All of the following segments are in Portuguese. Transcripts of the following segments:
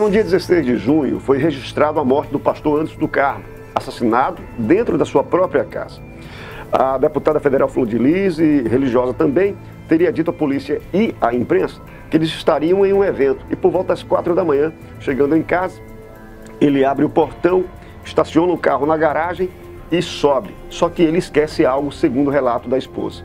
No dia 16 de junho, foi registrado a morte do pastor Anderson do Carmo, assassinado dentro da sua própria casa. A deputada federal Flordelis, religiosa também, teria dito à polícia e à imprensa que eles estariam em um evento. E por volta das 4 da manhã, chegando em casa, ele abre o portão, estaciona o carro na garagem e sobe. Só que ele esquece algo, segundo o relato da esposa.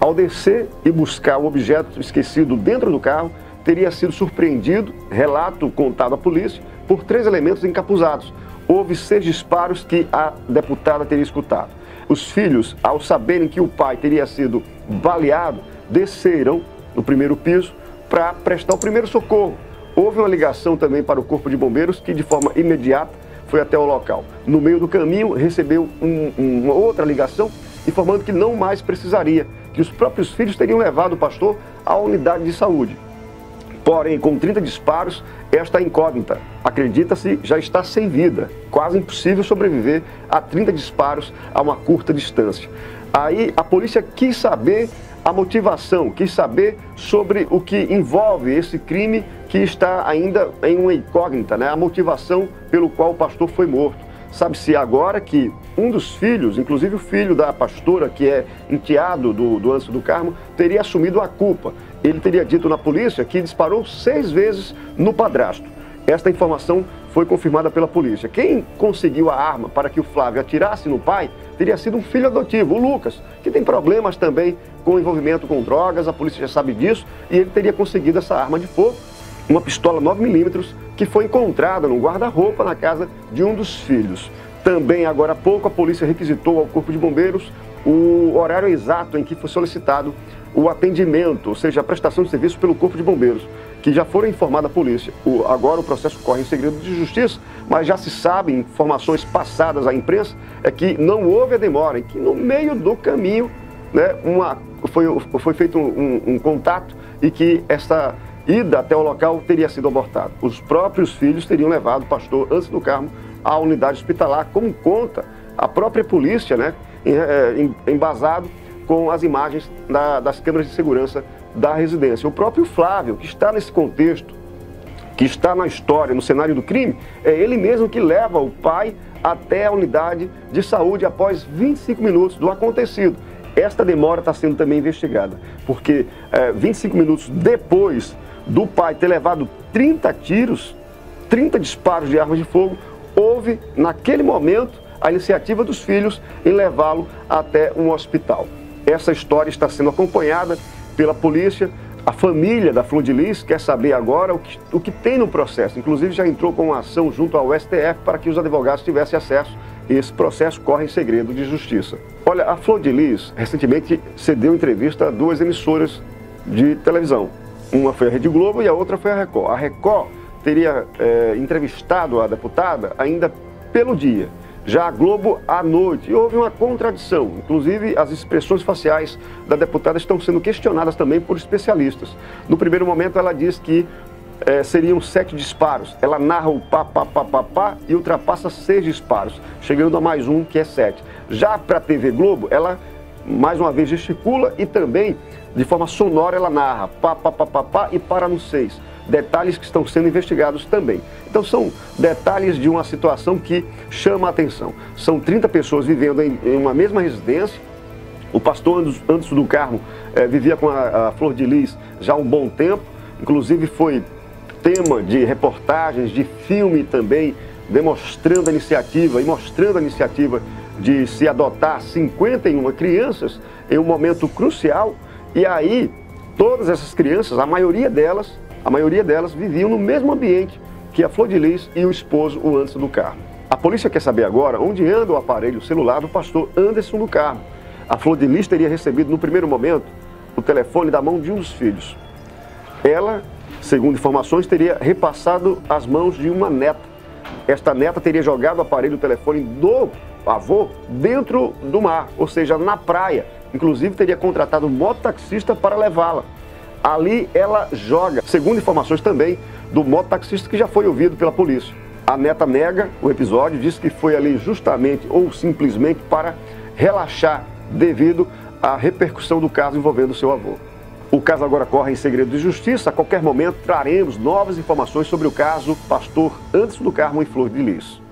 Ao descer e buscar o objeto esquecido dentro do carro, teria sido surpreendido, relato contado à polícia, por 3 elementos encapuzados. Houve 6 disparos que a deputada teria escutado. Os filhos, ao saberem que o pai teria sido baleado, desceram no primeiro piso para prestar o primeiro socorro. Houve uma ligação também para o Corpo de Bombeiros, que de forma imediata foi até o local. No meio do caminho, recebeu uma outra ligação, informando que não mais precisaria, que os próprios filhos teriam levado o pastor à unidade de saúde. Porém, com 30 disparos, esta incógnita, acredita-se, já está sem vida. Quase impossível sobreviver a 30 disparos a uma curta distância. Aí a polícia quis saber a motivação, quis saber sobre o que envolve esse crime que está ainda em uma incógnita, né? A motivação pelo qual o pastor foi morto. Sabe-se agora que um dos filhos, inclusive o filho da pastora, que é enteado do Anderson do Carmo, teria assumido a culpa. Ele teria dito na polícia que disparou 6 vezes no padrasto. Esta informação foi confirmada pela polícia. Quem conseguiu a arma para que o Flávio atirasse no pai teria sido um filho adotivo, o Lucas, que tem problemas também com envolvimento com drogas, a polícia já sabe disso, e ele teria conseguido essa arma de fogo, uma pistola 9mm, que foi encontrada num guarda-roupa na casa de um dos filhos. Também, agora há pouco, a polícia requisitou ao Corpo de Bombeiros o horário exato em que foi solicitado o atendimento, ou seja, a prestação de serviço pelo Corpo de Bombeiros, que já foram informada a polícia. Agora o processo corre em segredo de justiça, mas já se sabe, informações passadas à imprensa, é que não houve a demora, e que no meio do caminho, né, foi feito um contato, e que essa ida até o local teria sido abortada. Os próprios filhos teriam levado o pastor Anderson do Carmo à unidade hospitalar, como conta a própria polícia, né, embasado com as imagens das câmeras de segurança da residência. O próprio Flávio, que está nesse contexto, que está na história, no cenário do crime, é ele mesmo que leva o pai até a unidade de saúde após 25 minutos do acontecido. Esta demora está sendo também investigada, porque 25 minutos depois do pai ter levado 30 tiros, 30 disparos de armas de fogo, houve, naquele momento, a iniciativa dos filhos em levá-lo até um hospital. Essa história está sendo acompanhada pela polícia. A família da Flordelis quer saber agora o que tem no processo. Inclusive, já entrou com uma ação junto ao STF para que os advogados tivessem acesso. Esse processo corre em segredo de justiça. Olha, a Flordelis recentemente cedeu entrevista a 2 emissoras de televisão. Uma foi a Rede Globo e a outra foi a Record. A Record teria entrevistado a deputada ainda pelo dia. Já a Globo à noite. E houve uma contradição. Inclusive, as expressões faciais da deputada estão sendo questionadas também por especialistas. No primeiro momento, ela diz que seriam 7 disparos. Ela narra o pá, pá, pá, pá, pá e ultrapassa 6 disparos, chegando a mais um, que é 7. Já para a TV Globo, ela mais uma vez gesticula e também, de forma sonora, ela narra pá, pá, pá, pá, pá e para no 6. Detalhes que estão sendo investigados também. Então são detalhes de uma situação que chama a atenção. São 30 pessoas vivendo em uma mesma residência. O pastor Anderson do Carmo vivia com a Flordelis já há um bom tempo. Inclusive foi tema de reportagens, de filme também, demonstrando a iniciativa e mostrando a iniciativa de se adotar 51 crianças em um momento crucial. E aí, todas essas crianças, a maioria delas viviam no mesmo ambiente que a Flordelis e o esposo, o Anderson do Carmo. A polícia quer saber agora onde anda o aparelho celular do pastor Anderson do Carmo. A Flordelis teria recebido no primeiro momento o telefone da mão de um dos filhos. Ela, segundo informações, teria repassado às mãos de uma neta. Esta neta teria jogado o aparelho, o telefone do avô dentro do mar, ou seja, na praia. Inclusive teria contratado um mototaxista para levá-la. Ali ela joga, segundo informações também do mototaxista que já foi ouvido pela polícia. A neta nega o episódio, diz que foi ali justamente ou simplesmente para relaxar devido à repercussão do caso envolvendo seu avô. O caso agora corre em segredo de justiça. A qualquer momento traremos novas informações sobre o caso pastor Anderson do Carmo em Flordelis.